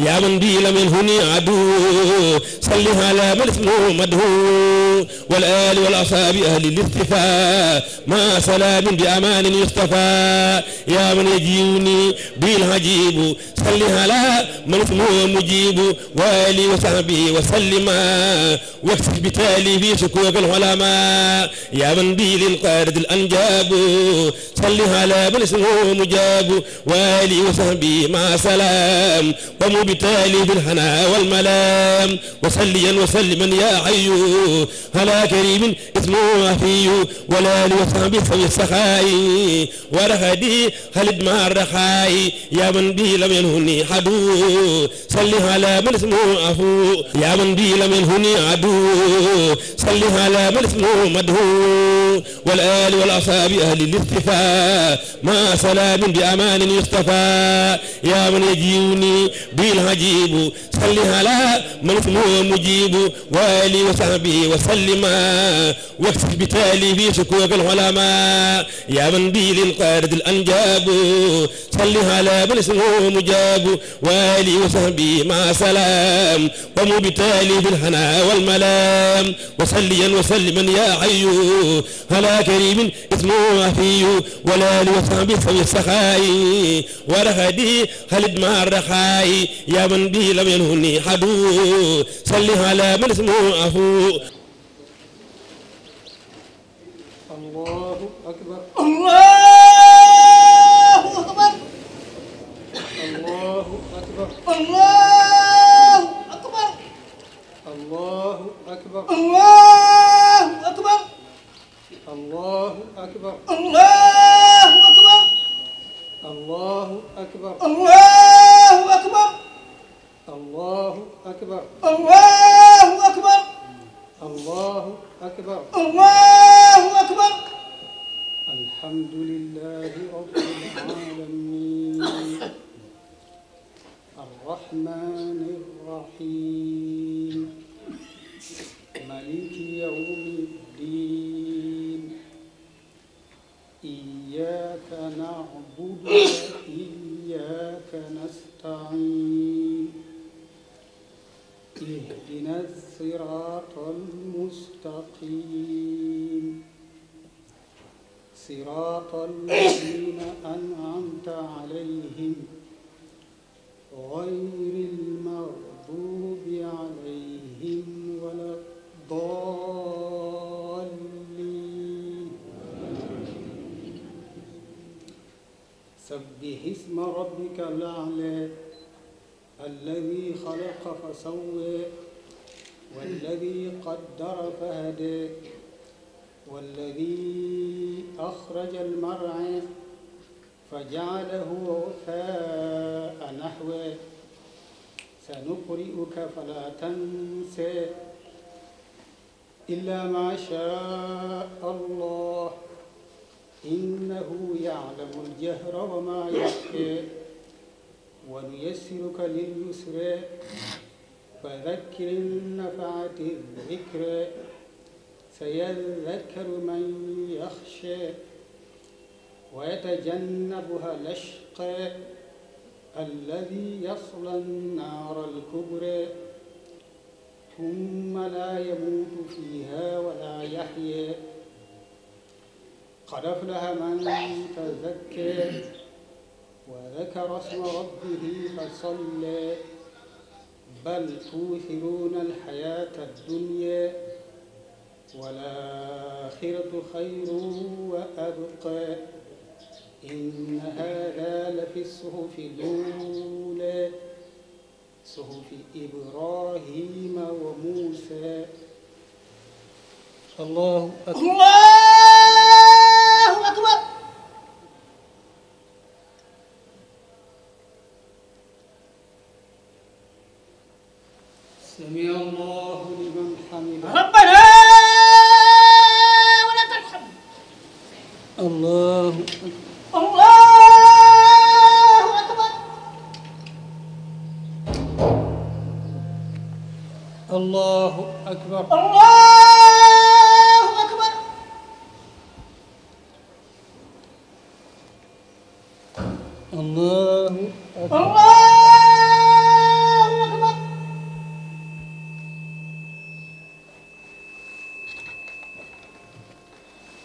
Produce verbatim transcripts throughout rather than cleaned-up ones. يا من بي لم ينهني عدو صلي على من اسمه مدهو والآل والأصحاب أهل الاصطفاء ما سلام بأمان يصطفى يا من يجيوني بالعجيب صلي على من اسمه مجيب وآلي وصحبي وسلم واكسب بتالي في شكوك العلماء يا من بي للقارد الأنجاب صلي على من اسمه مجاب وآلي وصحبي مع سلام ومبتالي بالحنى والملام وصليا وسلما يا حي على كريم اسمه عفي والآل وصحبي سوي السخاء ورهدي خلد مع الرخاء يا من بي لم ينهني عدو صلي على من اسمه عفو يا من بي لم ينهني عدو صلي على من اسمه مدهو والآل والأصحاب أهل الاصطفاء ما سلام بأمان يصطفى يا من يجيوني بالعجيب صلي على من اسمه مجيب وآلي وصحبي وسلم واكسب بتالي في شكوك العلماء يا من بي للقارد الأنجاب صلي على من اسمه مجاب وآلي وصحبي مع سلام ومبتالي بالحنى والملام وصليا وسلما يا حي على كريم اسمه عفي والآل وصحبي سوي السخاء ورهدي خلد مع الرخاء يا من بي لم ينهني عدو صلي على من اسمه عفو. الله أكبر الله أكبر الله أكبر الله أكبر الله أكبر الله أكبر الله أكبر الله أكبر الله أكبر الله أكبر الله أكبر الله أكبر الله أكبر الله أكبر الحمد لله رب العالمين الرحمن الرحيم مالك يوم الدين إياك نعبد وإياك نستعين اهدنا الصراط المستقيم صراط الذين أنعمت عليهم غير المغضوب عليهم ولا الضالين سبح اسم ربك الأعلى الذي خلق فسوى والذي قدر فهدى والذي أخرج المرعى فجعله غثاء نحوه سنقرئك فلا تنسى إلا ما شاء الله إنه يعلم الجهر وما يخفى ونيسرك لليسرى فذكر إن نفعت الذكرى سيذكر من يخشى ويتجنبها الأشقى الذي يصلى النار الكبرى ثم لا يموت فيها ولا يحيى قد أفلح من تزكى وذكر اسم ربه فصلى بل تؤثرون الحياة الدنيا والآخرة خير وأبقى إن هذا لفي الصحف الأولى صحف إبراهيم وموسى. الله أكبر سمع الله لمن حمده ربنا ولك الحمد. الله الله أكبر الله أكبر الله أكبر الله أكبر الله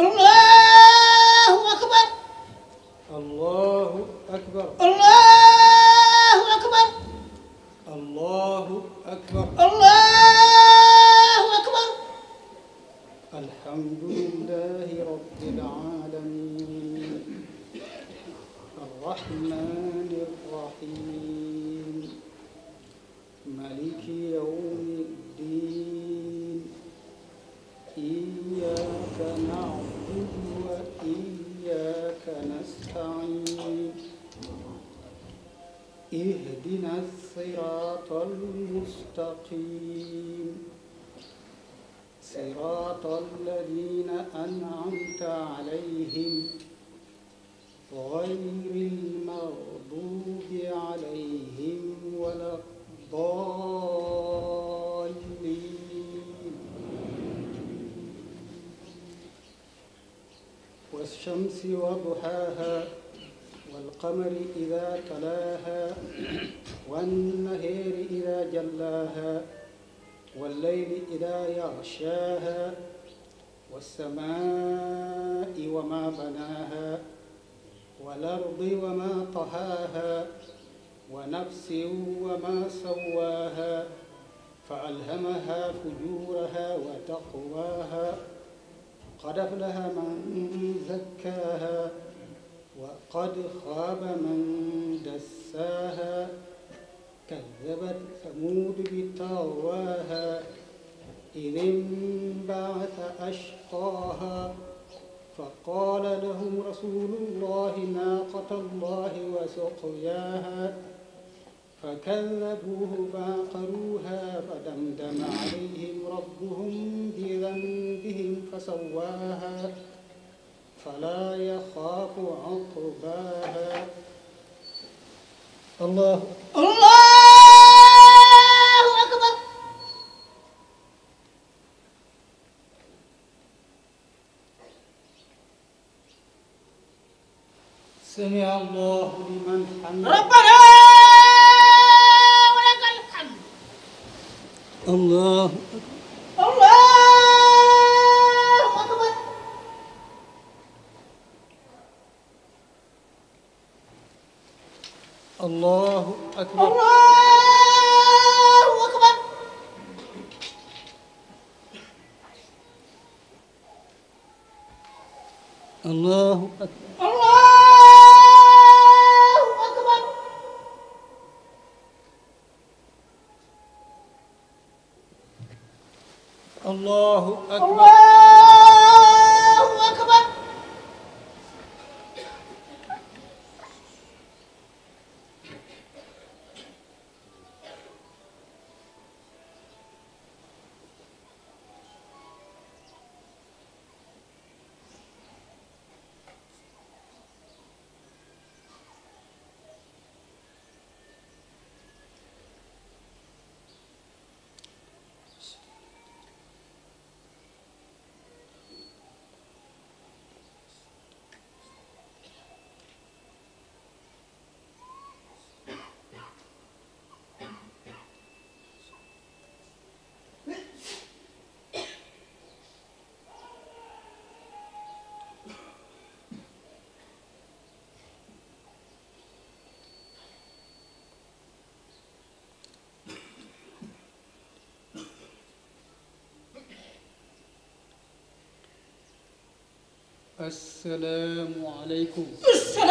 الله أكبر الله أكبر الله أكبر الله أكبر الله أكبر الحمد لله رب العالمين الرحمن الرحيم مالك يوم الدين إياك نعبد وإياك نستعين اهدنا الصراط المستقيم صراط الذين أنعمت عليهم غير المغضوب عليهم ولا الضالين والشمس وضحاها والقمر إذا تلاها والنهار إذا جلاها والليل إذا يغشاها والسماء وما بناها والأرض وما طهاها ونفس وما سواها فألهمها فجورها وتقواها قد أفلح من زكاها وقد خاب من دساها كذبت ثمود بطغواها إذ انبعث أشقاها فقال لهم رسول الله ناقة الله وسقياها فكذبوه فعقروها فدمدم عليهم ربهم بذنبهم فسواها فلا يخاف عقباها الله الله أكبر سمع الله لمن حمده ربنا ولك الحمد الله أكبر الله أكبر الله أكبر الله أكبر الله أكبر الله أكبر السلام عليكم.